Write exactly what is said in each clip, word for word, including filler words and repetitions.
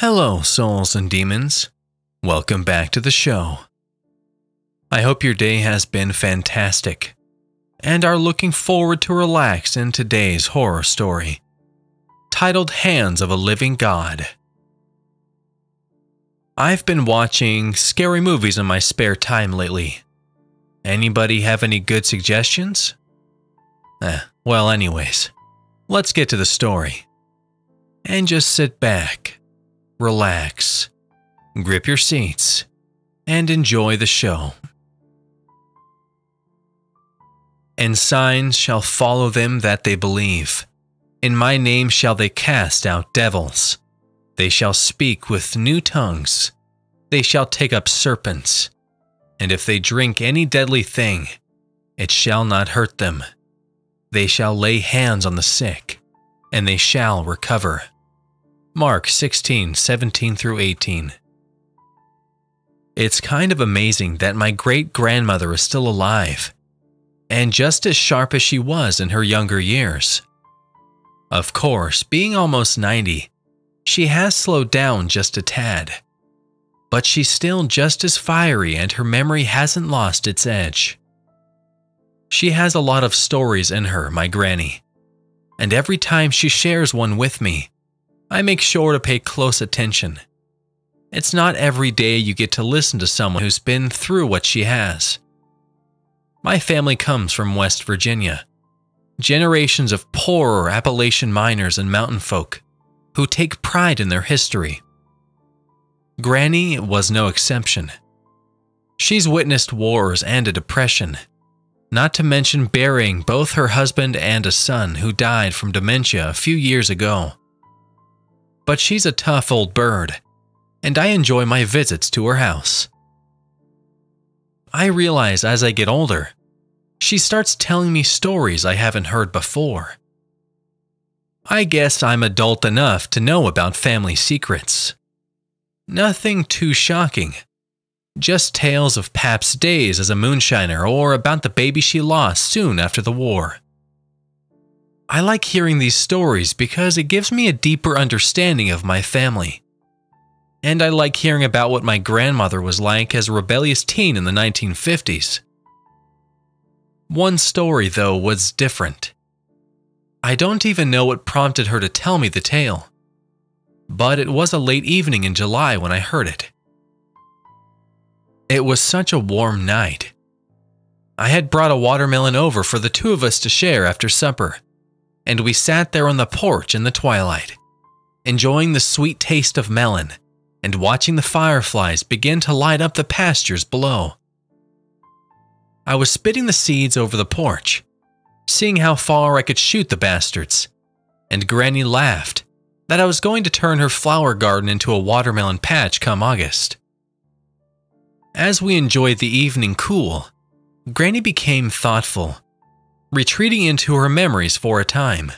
Hello, souls and demons. Welcome back to the show. I hope your day has been fantastic and are looking forward to relax in today's horror story, titled Hands of a Living God. I've been watching scary movies in my spare time lately. Anybody have any good suggestions? Eh, well anyways, let's get to the story and just sit back, relax, grip your seats, and enjoy the show. And signs shall follow them that they believe. In my name shall they cast out devils. They shall speak with new tongues. They shall take up serpents. And if they drink any deadly thing, it shall not hurt them. They shall lay hands on the sick, and they shall recover. Mark sixteen, seventeen through eighteen. It's kind of amazing that my great-grandmother is still alive, and just as sharp as she was in her younger years. Of course, being almost ninety, she has slowed down just a tad, but she's still just as fiery and her memory hasn't lost its edge. She has a lot of stories in her, my granny, and every time she shares one with me, I make sure to pay close attention. It's not every day you get to listen to someone who's been through what she has. My family comes from West Virginia, generations of poorer Appalachian miners and mountain folk who take pride in their history. Granny was no exception. She's witnessed wars and a depression, not to mention burying both her husband and a son who died from dementia a few years ago. But she's a tough old bird, and I enjoy my visits to her house. I realize as I get older, she starts telling me stories I haven't heard before. I guess I'm adult enough to know about family secrets. Nothing too shocking, just tales of Pap's days as a moonshiner or about the baby she lost soon after the war. I like hearing these stories because it gives me a deeper understanding of my family. And I like hearing about what my grandmother was like as a rebellious teen in the nineteen fifties. One story, though, was different. I don't even know what prompted her to tell me the tale, but it was a late evening in July when I heard it. It was such a warm night. I had brought a watermelon over for the two of us to share after supper, and we sat there on the porch in the twilight, enjoying the sweet taste of melon and watching the fireflies begin to light up the pastures below. I was spitting the seeds over the porch, seeing how far I could shoot the bastards, and Granny laughed that I was going to turn her flower garden into a watermelon patch come August. As we enjoyed the evening cool, Granny became thoughtful, retreating into her memories for a time.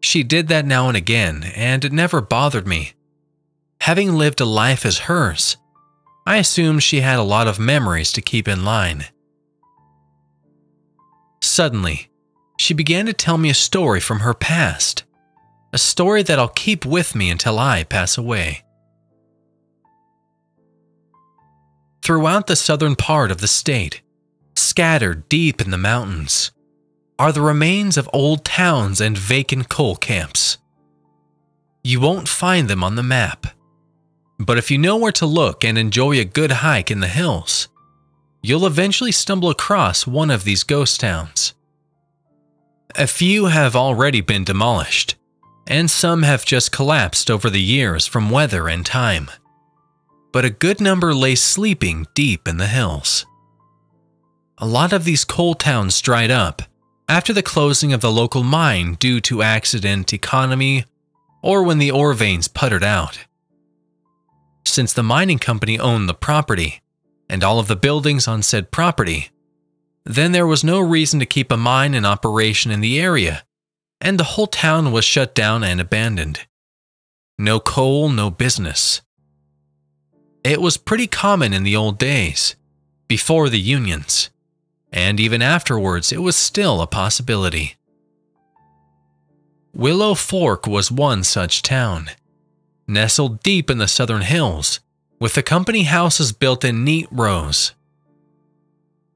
She did that now and again, and it never bothered me. Having lived a life as hers, I assumed she had a lot of memories to keep in line. Suddenly, she began to tell me a story from her past, a story that I'll keep with me until I pass away. Throughout the southern part of the state, scattered deep in the mountains, are the remains of old towns and vacant coal camps. You won't find them on the map, but if you know where to look and enjoy a good hike in the hills, you'll eventually stumble across one of these ghost towns. A few have already been demolished, and some have just collapsed over the years from weather and time, but a good number lay sleeping deep in the hills. A lot of these coal towns dried up after the closing of the local mine due to accident, economy, or when the ore veins puttered out. Since the mining company owned the property and all of the buildings on said property, then there was no reason to keep a mine in operation in the area, and the whole town was shut down and abandoned. No coal, no business. It was pretty common in the old days, before the unions, and even afterwards it was still a possibility. Willow Fork was one such town. nestled deep in the southern hills, with the company houses built in neat rows.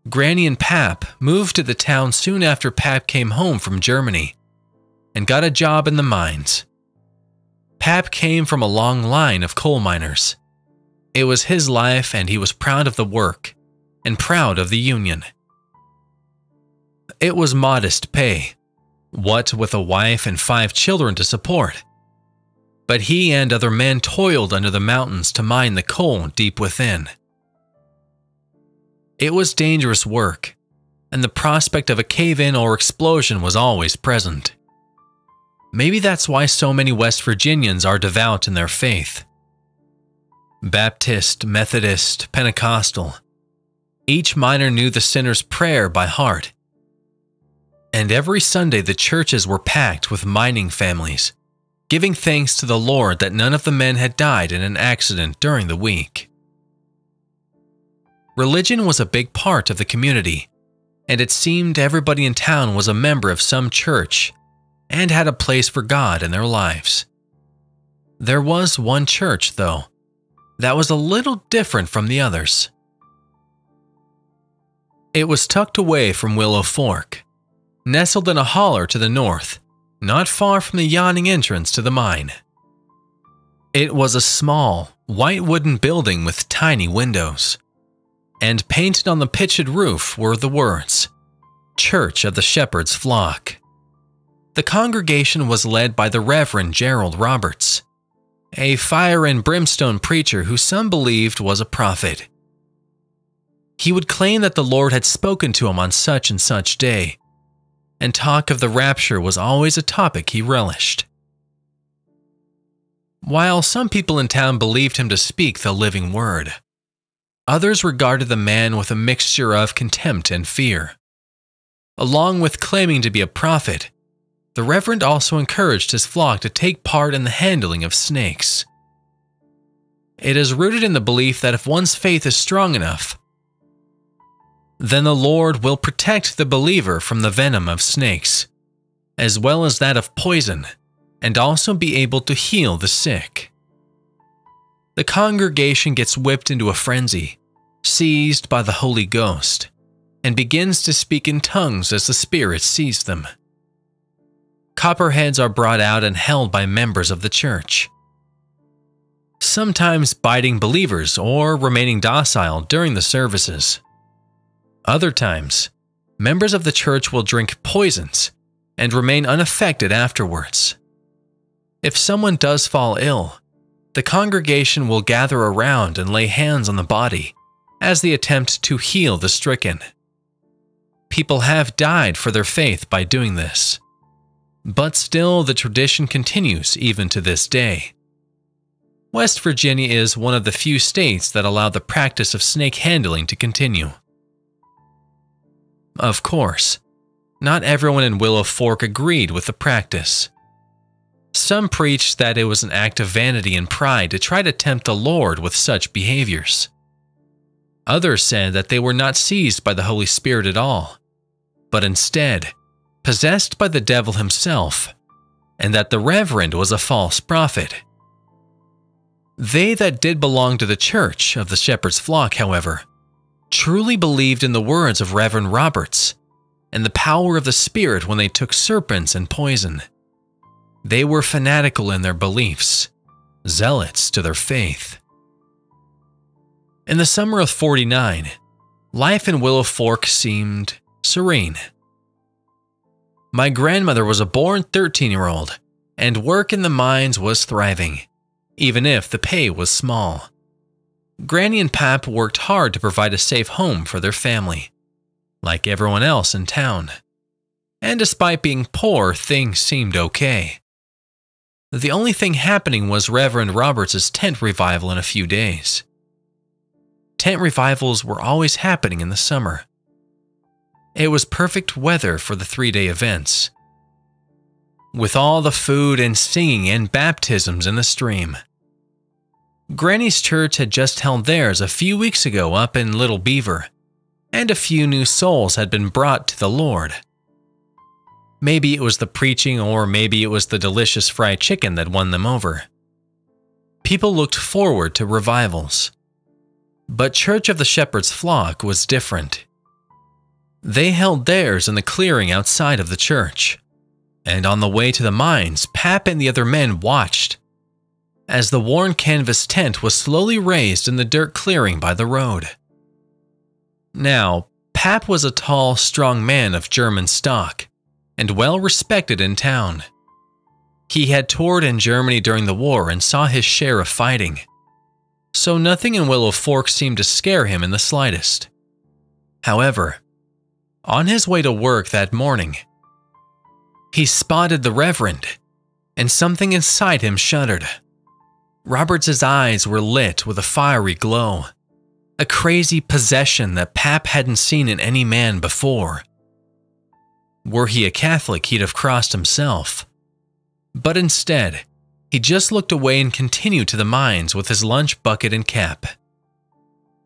Granny and Pap moved to the town soon after Pap came home from Germany and got a job in the mines. Pap came from a long line of coal miners. It was his life, and he was proud of the work and proud of the union. It was modest pay, what with a wife and five children to support. But he and other men toiled under the mountains to mine the coal deep within. It was dangerous work, and the prospect of a cave-in or explosion was always present. Maybe that's why so many West Virginians are devout in their faith. Baptist, Methodist, Pentecostal. Each miner knew the sinner's prayer by heart. And every Sunday the churches were packed with mining families, giving thanks to the Lord that none of the men had died in an accident during the week. Religion was a big part of the community, and it seemed everybody in town was a member of some church and had a place for God in their lives. There was one church, though, that was a little different from the others. It was tucked away from Willow Fork, nestled in a holler to the north, not far from the yawning entrance to the mine. It was a small, white wooden building with tiny windows. And painted on the pitched roof were the words, Church of the Shepherd's Flock. The congregation was led by the Reverend Gerald Roberts, a fire and brimstone preacher who some believed was a prophet. He would claim that the Lord had spoken to him on such and such day, and talk of the rapture was always a topic he relished. While some people in town believed him to speak the living word, others regarded the man with a mixture of contempt and fear. Along with claiming to be a prophet, the Reverend also encouraged his flock to take part in the handling of snakes. It is rooted in the belief that if one's faith is strong enough, then the Lord will protect the believer from the venom of snakes, as well as that of poison, and also be able to heal the sick. The congregation gets whipped into a frenzy, seized by the Holy Ghost, and begins to speak in tongues as the Spirit seized them. Copperheads are brought out and held by members of the church, sometimes biting believers or remaining docile during the services. Other times, members of the church will drink poisons and remain unaffected afterwards. If someone does fall ill, the congregation will gather around and lay hands on the body as they attempt to heal the stricken. People have died for their faith by doing this, but still the tradition continues even to this day. West Virginia is one of the few states that allow the practice of snake handling to continue. Of course, not everyone in Willow Fork agreed with the practice. Some preached that it was an act of vanity and pride to try to tempt the Lord with such behaviors. Others said that they were not seized by the Holy Spirit at all, but instead possessed by the devil himself, and that the Reverend was a false prophet. They that did belong to the Church of the Shepherd's Flock, however, truly believed in the words of Reverend Roberts and the power of the Spirit when they took serpents and poison. They were fanatical in their beliefs, zealots to their faith. In the summer of forty-nine, life in Willow Fork seemed serene. My grandmother was a born thirteen-year-old, and work in the mines was thriving, even if the pay was small. Granny and Pap worked hard to provide a safe home for their family, like everyone else in town. And despite being poor, things seemed okay. The only thing happening was Reverend Roberts' tent revival in a few days. Tent revivals were always happening in the summer. It was perfect weather for the three-day events, with all the food and singing and baptisms in the stream. Granny's church had just held theirs a few weeks ago up in Little Beaver, and a few new souls had been brought to the Lord. Maybe it was the preaching, or maybe it was the delicious fried chicken that won them over. people looked forward to revivals. But Church of the Shepherd's Flock was different. They held theirs in the clearing outside of the church, and on the way to the mines, Pap and the other men watched as the worn canvas tent was slowly raised in the dirt clearing by the road. Now, Pap was a tall, strong man of German stock, and well respected in town. He had toured in Germany during the war and saw his share of fighting, so nothing in Willow Fork seemed to scare him in the slightest. However, on his way to work that morning, he spotted the Reverend, and something inside him shuddered. Roberts' eyes were lit with a fiery glow, a crazy possession that Pap hadn't seen in any man before. Were he a Catholic, he'd have crossed himself. But instead, he just looked away and continued to the mines with his lunch bucket and cap.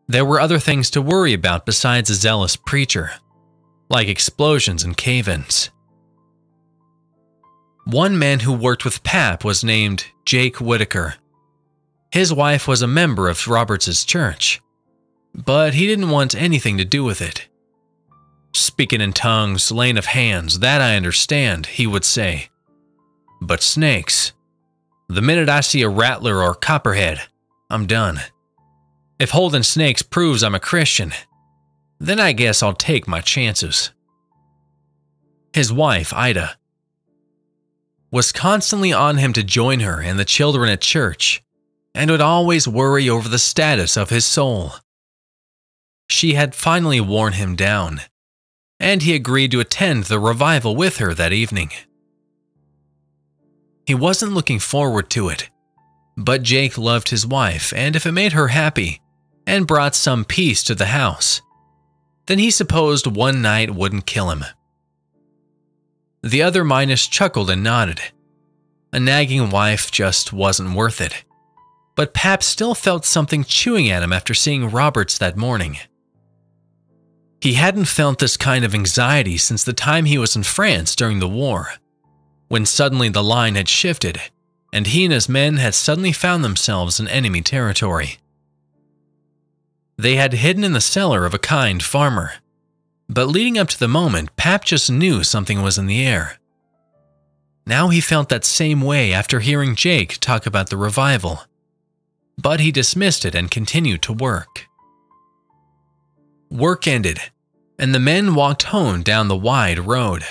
There were other things to worry about besides a zealous preacher, like explosions and cave-ins. One man who worked with Pap was named Jake Whittaker. His wife was a member of Roberts' church, but he didn't want anything to do with it. "Speaking in tongues, laying of hands, that I understand," he would say. "But snakes, the minute I see a rattler or a copperhead, I'm done. If holding snakes proves I'm a Christian, then I guess I'll take my chances." His wife, Ida, was constantly on him to join her and the children at church, and would always worry over the status of his soul. She had finally worn him down, and he agreed to attend the revival with her that evening. He wasn't looking forward to it, but Jake loved his wife, and if it made her happy and brought some peace to the house, then he supposed one night wouldn't kill him. The other miners chuckled and nodded. A nagging wife just wasn't worth it. But Pap still felt something chewing at him after seeing Roberts that morning. He hadn't felt this kind of anxiety since the time he was in France during the war, when suddenly the line had shifted, and he and his men had suddenly found themselves in enemy territory. They had hidden in the cellar of a kind farmer, but leading up to the moment, Pap just knew something was in the air. Now he felt that same way after hearing Jake talk about the revival, but he dismissed it and continued to work. Work ended, and the men walked home down the wide road,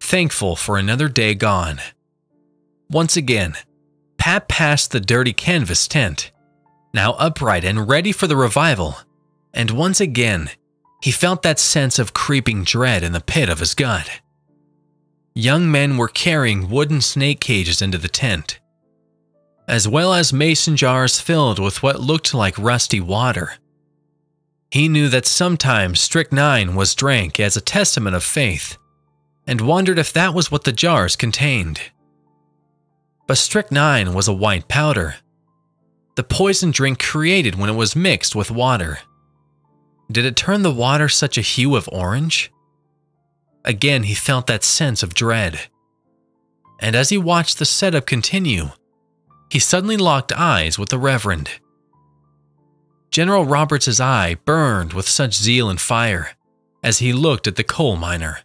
thankful for another day gone. Once again, Pap passed the dirty canvas tent, now upright and ready for the revival, and once again, he felt that sense of creeping dread in the pit of his gut. Young men were carrying wooden snake cages into the tent, as well as mason jars filled with what looked like rusty water. He knew that sometimes strychnine was drank as a testament of faith, and wondered if that was what the jars contained. But strychnine was a white powder, the poison drink created when it was mixed with water. Did it turn the water such a hue of orange? Again, he felt that sense of dread. And as he watched the setup continue, he suddenly locked eyes with the Reverend. General Roberts' eye burned with such zeal and fire as he looked at the coal miner.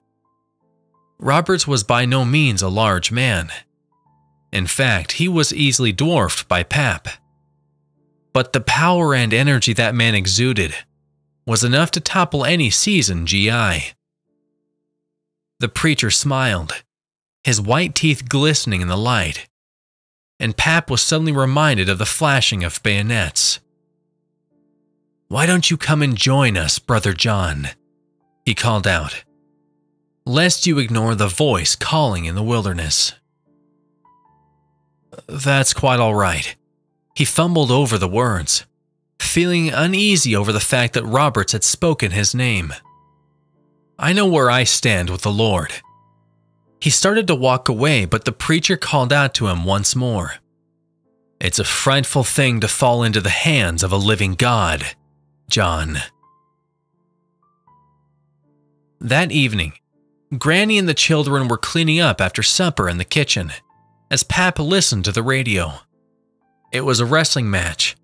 Roberts was by no means a large man. In fact, he was easily dwarfed by Pap. But the power and energy that man exuded was enough to topple any seasoned G I. The preacher smiled, his white teeth glistening in the light, and Pap was suddenly reminded of the flashing of bayonets. "Why don't you come and join us, Brother John?" he called out, lest you ignore the voice calling in the wilderness. "That's quite all right." He fumbled over the words, feeling uneasy over the fact that Roberts had spoken his name. "I know where I stand with the Lord." He started to walk away, but the preacher called out to him once more. "It's a frightful thing to fall into the hands of a living God, John." That evening, Granny and the children were cleaning up after supper in the kitchen, as Pap listened to the radio. It was a wrestling match,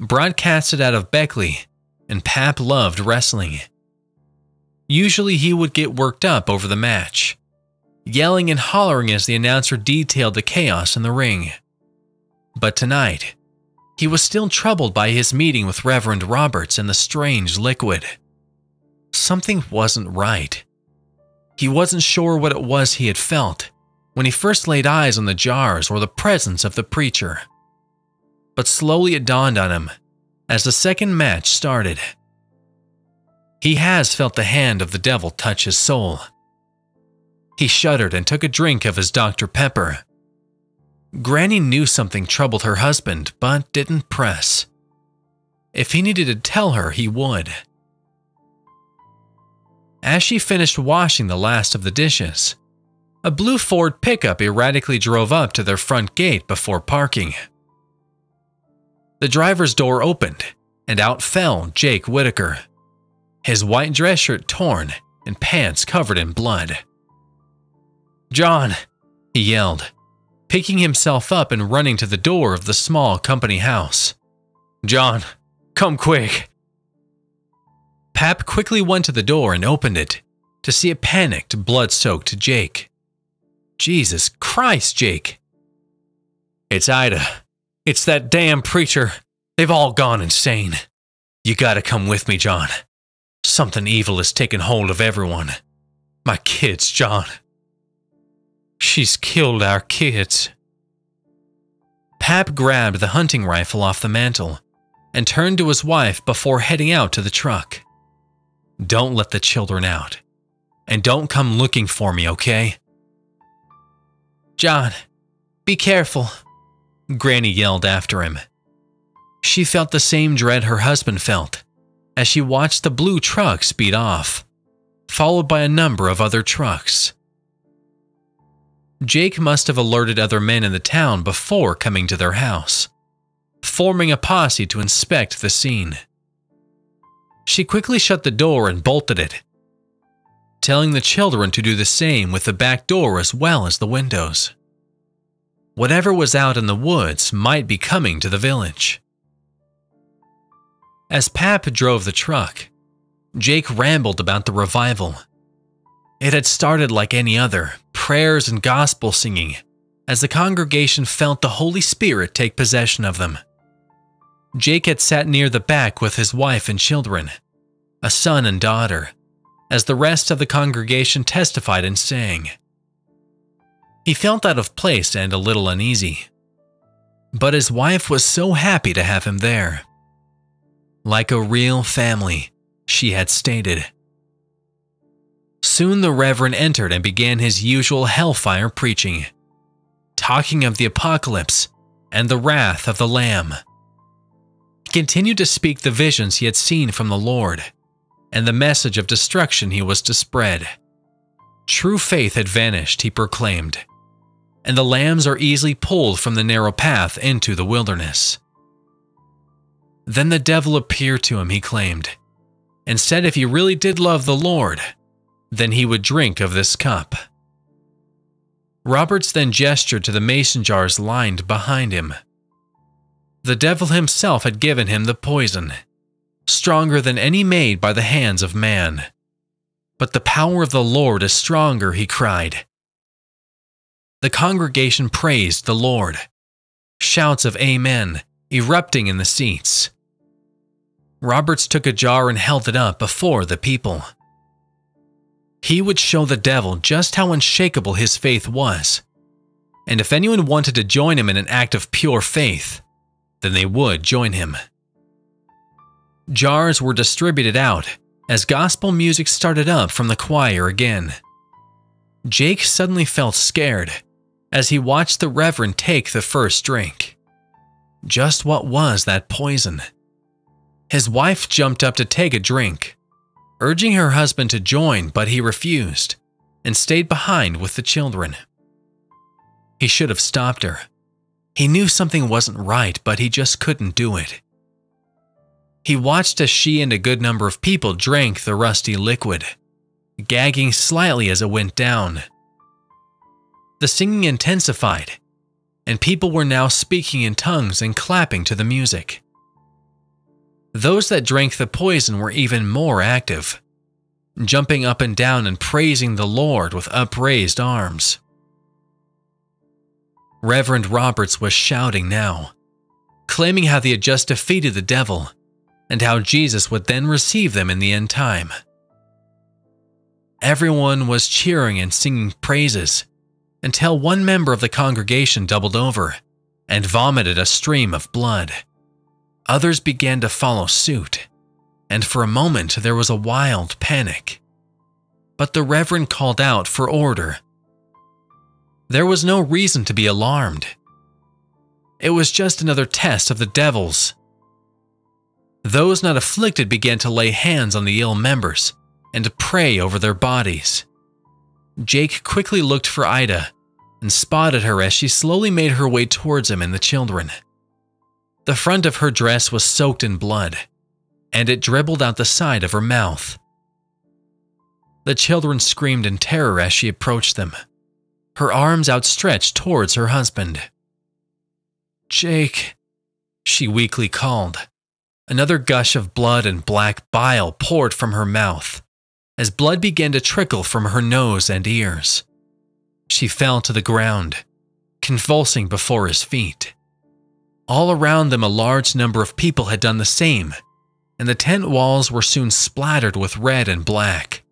broadcasted out of Beckley, and Pap loved wrestling. Usually he would get worked up over the match, yelling and hollering as the announcer detailed the chaos in the ring. But tonight, he was still troubled by his meeting with Reverend Roberts and the strange liquid. Something wasn't right. He wasn't sure what it was he had felt when he first laid eyes on the jars or the presence of the preacher. But slowly it dawned on him as the second match started. He has felt the hand of the devil touch his soul. He shuddered and took a drink of his Doctor Pepper. Granny knew something troubled her husband, but didn't press. If he needed to tell her, he would. As she finished washing the last of the dishes, a blue Ford pickup erratically drove up to their front gate before parking. The driver's door opened, and out fell Jake Whittaker, his white dress shirt torn and pants covered in blood. "John," he yelled, picking himself up and running to the door of the small company house. "John, come quick." Pap quickly went to the door and opened it, to see a panicked, blood-soaked Jake. "Jesus Christ, Jake." "It's Ida. It's that damn preacher. They've all gone insane. You gotta come with me, John. Something evil has taken hold of everyone. My kids, John. She's killed our kids." Pap grabbed the hunting rifle off the mantle and turned to his wife before heading out to the truck. "Don't let the children out. And don't come looking for me, okay?" "John, be careful," Granny yelled after him. She felt the same dread her husband felt as she watched the blue truck speed off, followed by a number of other trucks. Jake must have alerted other men in the town before coming to their house, forming a posse to inspect the scene. She quickly shut the door and bolted it, telling the children to do the same with the back door as well as the windows. Whatever was out in the woods might be coming to the village. As Pap drove the truck, Jake rambled about the revival. It had started like any other, prayers and gospel singing, as the congregation felt the Holy Spirit take possession of them. Jake had sat near the back with his wife and children, a son and daughter, as the rest of the congregation testified and sang. He felt out of place and a little uneasy, but his wife was so happy to have him there. Like a real family, she had stated. Soon the Reverend entered and began his usual hellfire preaching, talking of the apocalypse and the wrath of the Lamb. He continued to speak the visions he had seen from the Lord and the message of destruction he was to spread. True faith had vanished, he proclaimed, and the lambs are easily pulled from the narrow path into the wilderness. Then the devil appeared to him, he claimed, and said if he really did love the Lord, then he would drink of this cup. Roberts then gestured to the mason jars lined behind him. The devil himself had given him the poison, stronger than any made by the hands of man. "But the power of the Lord is stronger," he cried. The congregation praised the Lord, shouts of amen erupting in the seats. Roberts took a jar and held it up before the people. He would show the devil just how unshakable his faith was, and if anyone wanted to join him in an act of pure faith, then they would join him. Jars were distributed out as gospel music started up from the choir again. Jake suddenly felt scared as he watched the Reverend take the first drink. Just what was that poison? His wife jumped up to take a drink, urging her husband to join, but he refused and stayed behind with the children. He should have stopped her. He knew something wasn't right, but he just couldn't do it. He watched as she and a good number of people drank the rusty liquid, gagging slightly as it went down. The singing intensified, and people were now speaking in tongues and clapping to the music. Those that drank the poison were even more active, jumping up and down and praising the Lord with upraised arms. Reverend Roberts was shouting now, claiming how they had just defeated the devil and how Jesus would then receive them in the end time. Everyone was cheering and singing praises until one member of the congregation doubled over and vomited a stream of blood. Others began to follow suit, and for a moment there was a wild panic. But the Reverend called out for order. There was no reason to be alarmed. It was just another test of the devil's. Those not afflicted began to lay hands on the ill members and to pray over their bodies. Jake quickly looked for Ida and spotted her as she slowly made her way towards him and the children. The front of her dress was soaked in blood, and it dribbled out the side of her mouth. The children screamed in terror as she approached them, her arms outstretched towards her husband. "Jake," she weakly called. Another gush of blood and black bile poured from her mouth, as blood began to trickle from her nose and ears. She fell to the ground, convulsing before his feet. All around them, a large number of people had done the same, and the tent walls were soon splattered with red and black.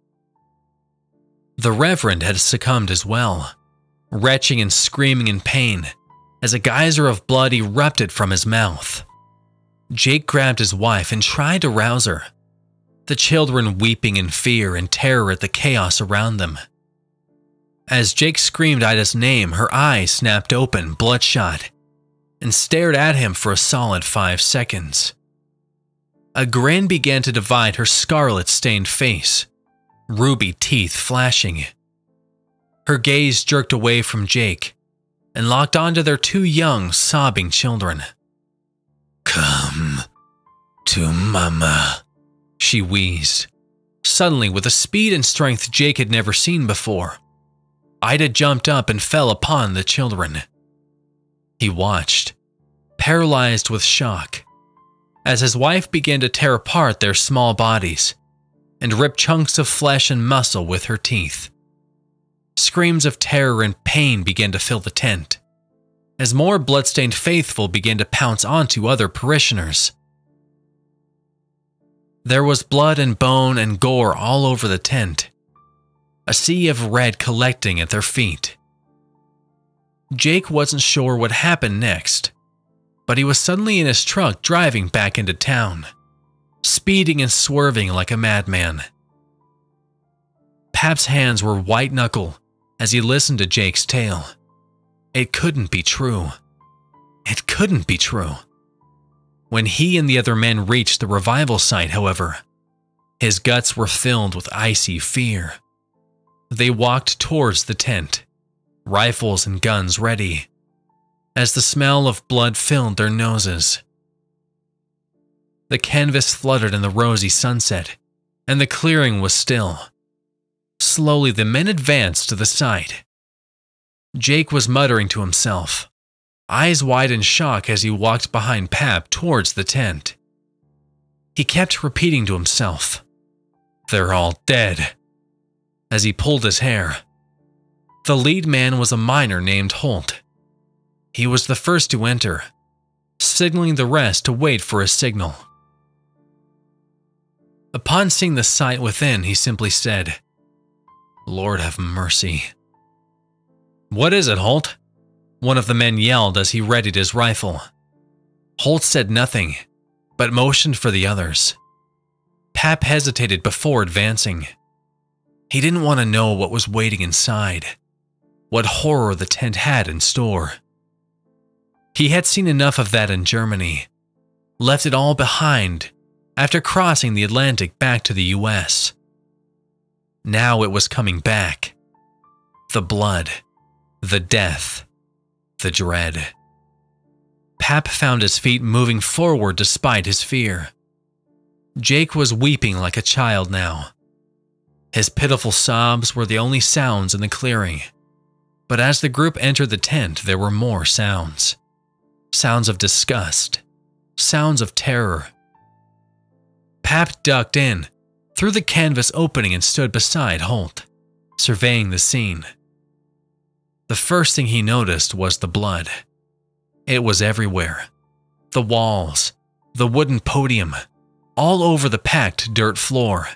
The Reverend had succumbed as well, retching and screaming in pain as a geyser of blood erupted from his mouth. Jake grabbed his wife and tried to rouse her, the children weeping in fear and terror at the chaos around them. As Jake screamed Ida's name, her eyes snapped open, bloodshot, and stared at him for a solid five seconds. A grin began to divide her scarlet-stained face, ruby teeth flashing. Her gaze jerked away from Jake and locked onto their two young, sobbing children. "Come to Mama," she wheezed, suddenly with a speed and strength Jake had never seen before. Ida jumped up and fell upon the children. He watched, paralyzed with shock, as his wife began to tear apart their small bodies and rip chunks of flesh and muscle with her teeth. Screams of terror and pain began to fill the tent, as more blood-stained faithful began to pounce onto other parishioners. There was blood and bone and gore all over the tent, a sea of red collecting at their feet. Jake wasn't sure what happened next, but he was suddenly in his truck driving back into town, speeding and swerving like a madman. Pap's hands were white-knuckle as he listened to Jake's tale. It couldn't be true. It couldn't be true. When he and the other men reached the revival site, however, his guts were filled with icy fear. They walked towards the tent, rifles and guns ready, as the smell of blood filled their noses. The canvas fluttered in the rosy sunset, and the clearing was still. Slowly, the men advanced to the site. Jake was muttering to himself, eyes wide in shock as he walked behind Pap towards the tent. He kept repeating to himself, "They're all dead," as he pulled his hair. The lead man was a miner named Holt. He was the first to enter, signaling the rest to wait for a signal. Upon seeing the sight within, he simply said, "Lord have mercy." "What is it, Holt?" one of the men yelled as he readied his rifle. Holt said nothing, but motioned for the others. Pap hesitated before advancing. He didn't want to know what was waiting inside, what horror the tent had in store. He had seen enough of that in Germany, left it all behind after crossing the Atlantic back to the U S. Now it was coming back. The blood, the death, the dread. Pap found his feet moving forward despite his fear. Jake was weeping like a child now. His pitiful sobs were the only sounds in the clearing, But as the group entered the tent, there were more sounds. Sounds of disgust. Sounds of terror. Pap ducked in, through the canvas opening, and stood beside Holt, surveying the scene. The first thing he noticed was the blood. It was everywhere. The walls, the wooden podium, all over the packed dirt floor.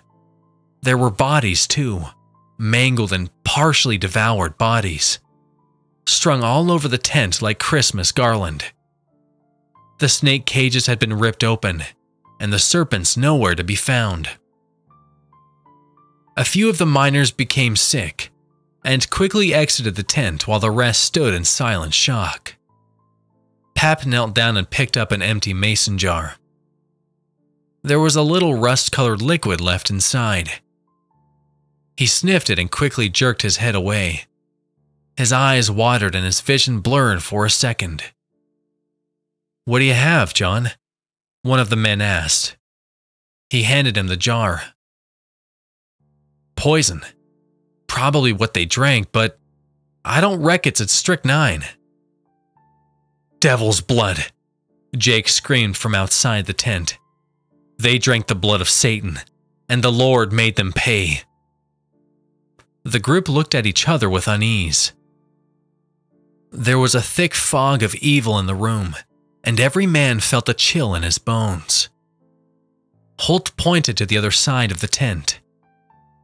There were bodies too, mangled and partially devoured bodies, strung all over the tent like Christmas garland. The snake cages had been ripped open, and the serpents nowhere to be found. A few of the miners became sick and quickly exited the tent while the rest stood in silent shock. Pap knelt down and picked up an empty mason jar. There was a little rust-colored liquid left inside. He sniffed it and quickly jerked his head away. His eyes watered and his vision blurred for a second. "What do you have, John?" one of the men asked. He handed him the jar. "Poison. Probably what they drank, but I don't reckon it's strychnine." "Devil's blood," Jake screamed from outside the tent. "They drank the blood of Satan, and the Lord made them pay." The group looked at each other with unease. There was a thick fog of evil in the room, and every man felt a chill in his bones. Holt pointed to the other side of the tent.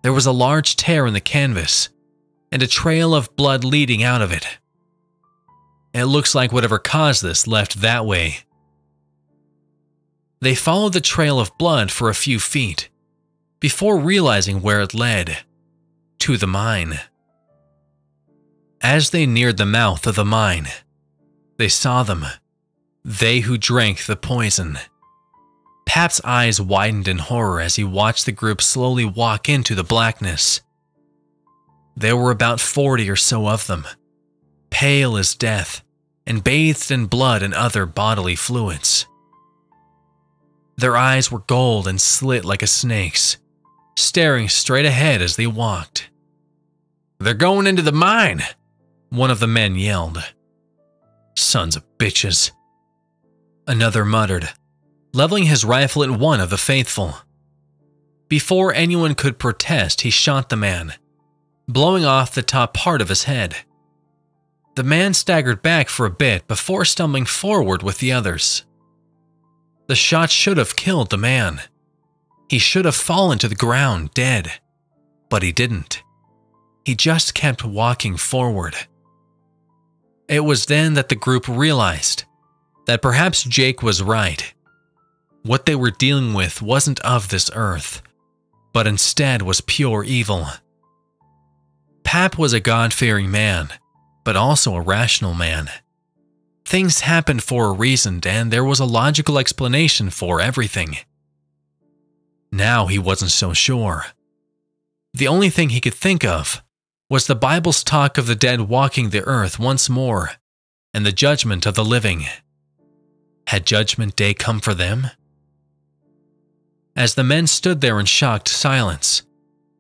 There was a large tear in the canvas, and a trail of blood leading out of it. "It looks like whatever caused this left that way." They followed the trail of blood for a few feet, before realizing where it led. To the mine. As they neared the mouth of the mine, they saw them. They who drank the poison. Pap's eyes widened in horror as he watched the group slowly walk into the blackness. There were about forty or so of them, pale as death, and bathed in blood and other bodily fluids. Their eyes were gold and slit like a snake's, staring straight ahead as they walked. "They're going into the mine," one of the men yelled. "Sons of bitches," another muttered, leveling his rifle at one of the faithful. Before anyone could protest, he shot the man, blowing off the top part of his head. The man staggered back for a bit before stumbling forward with the others. The shot should have killed the man. He should have fallen to the ground dead, but he didn't. He just kept walking forward. It was then that the group realized that perhaps Jake was right. What they were dealing with wasn't of this earth, but instead was pure evil. Pap was a God-fearing man, but also a rational man. Things happened for a reason, and there was a logical explanation for everything. Now he wasn't so sure. The only thing he could think of was the Bible's talk of the dead walking the earth once more and the judgment of the living. Had Judgment Day come for them? As the men stood there in shocked silence,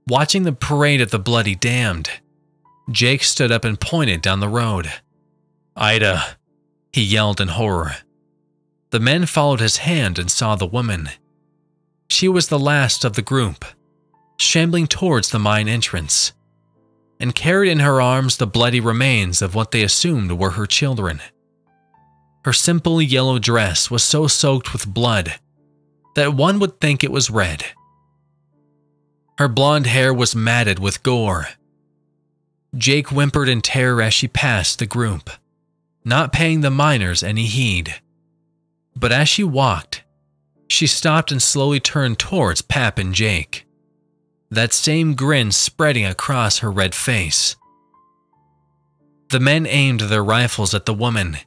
watching the parade of the bloody damned, Jake stood up and pointed down the road. "Ida," he yelled in horror. The men followed his hand and saw the woman. She was the last of the group, shambling towards the mine entrance, and carried in her arms the bloody remains of what they assumed were her children. Her simple yellow dress was so soaked with blood that one would think it was red. Her blonde hair was matted with gore. Jake whimpered in terror as she passed the group, not paying the miners any heed. But as she walked, she stopped and slowly turned towards Pap and Jake, that same grin spreading across her red face. The men aimed their rifles at the woman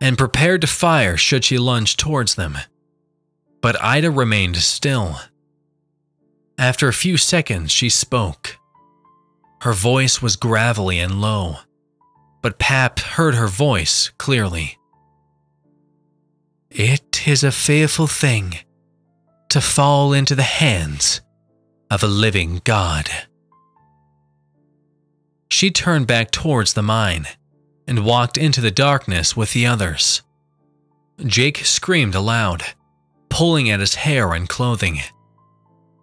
and prepared to fire should she lunge towards them, but Ida remained still. After a few seconds, she spoke. Her voice was gravelly and low, but Pap heard her voice clearly. "It is a fearful thing to fall into the hands of a living God." She turned back towards the mine and walked into the darkness with the others. Jake screamed aloud, pulling at his hair and clothing.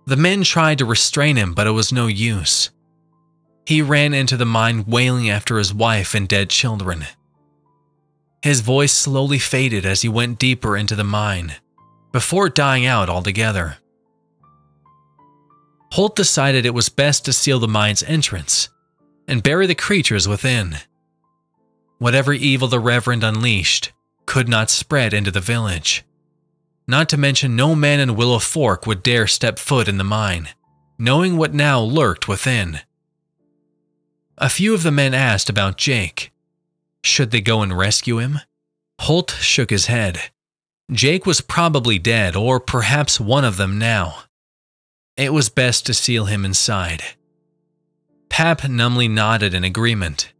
The men tried to restrain him, but it was no use. He ran into the mine wailing after his wife and dead children. His voice slowly faded as he went deeper into the mine, before dying out altogether. Holt decided it was best to seal the mine's entrance and bury the creatures within. Whatever evil the Reverend unleashed could not spread into the village. Not to mention, no man in Willow Fork would dare step foot in the mine, knowing what now lurked within. A few of the men asked about Jake. Should they go and rescue him? Holt shook his head. Jake was probably dead, or perhaps one of them now. It was best to seal him inside. Pap numbly nodded in agreement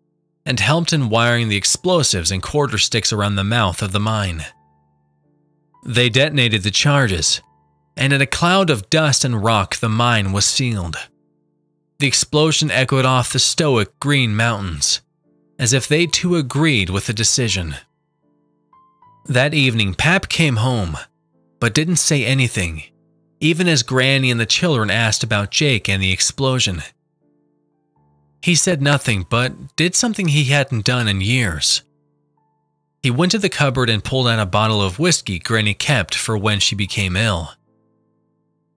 and helped in wiring the explosives and quarter sticks around the mouth of the mine. They detonated the charges, and in a cloud of dust and rock the mine was sealed. The explosion echoed off the stoic green mountains, as if they too agreed with the decision. That evening, Pap came home, but didn't say anything, even as Granny and the children asked about Jake and the explosion. He said nothing, but did something he hadn't done in years. He went to the cupboard and pulled out a bottle of whiskey Granny kept for when she became ill.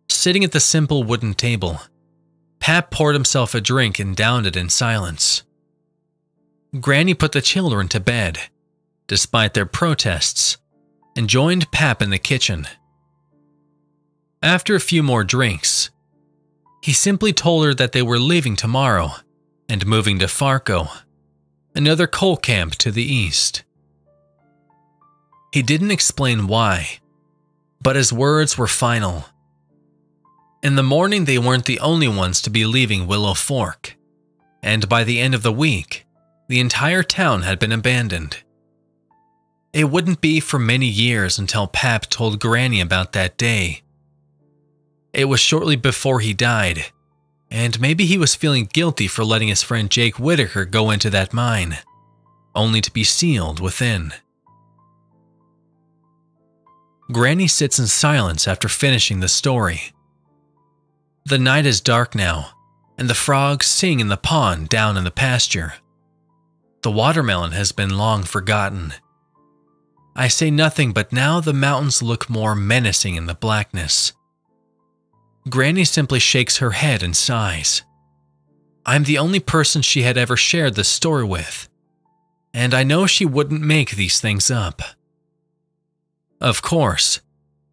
Sitting at the simple wooden table, Pap poured himself a drink and downed it in silence. Granny put the children to bed, despite their protests, and joined Pap in the kitchen. After a few more drinks, he simply told her that they were leaving tomorrow and moving to Farco, another coal camp to the east. He didn't explain why, but his words were final. In the morning, they weren't the only ones to be leaving Willow Fork, and by the end of the week, the entire town had been abandoned. It wouldn't be for many years until Pap told Granny about that day. It was shortly before he died, and maybe he was feeling guilty for letting his friend Jake Whittaker go into that mine, only to be sealed within. Granny sits in silence after finishing the story. The night is dark now, and the frogs sing in the pond down in the pasture. The watermelon has been long forgotten. I say nothing, but now the mountains look more menacing in the blackness. Granny simply shakes her head and sighs. I'm the only person she had ever shared this story with, and I know she wouldn't make these things up. Of course,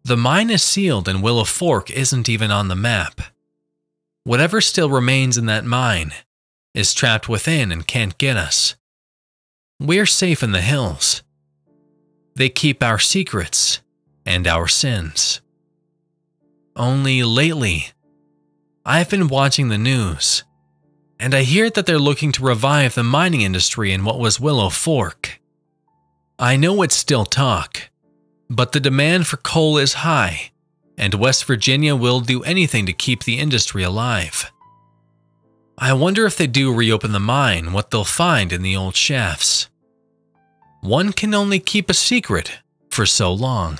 the mine is sealed and Willow Fork isn't even on the map. Whatever still remains in that mine is trapped within and can't get us. We're safe in the hills. They keep our secrets and our sins. Only lately, I've been watching the news, and I hear that they're looking to revive the mining industry in what was Willow Fork. I know it's still talk, but the demand for coal is high, and West Virginia will do anything to keep the industry alive. I wonder if they do reopen the mine, what they'll find in the old shafts. One can only keep a secret for so long.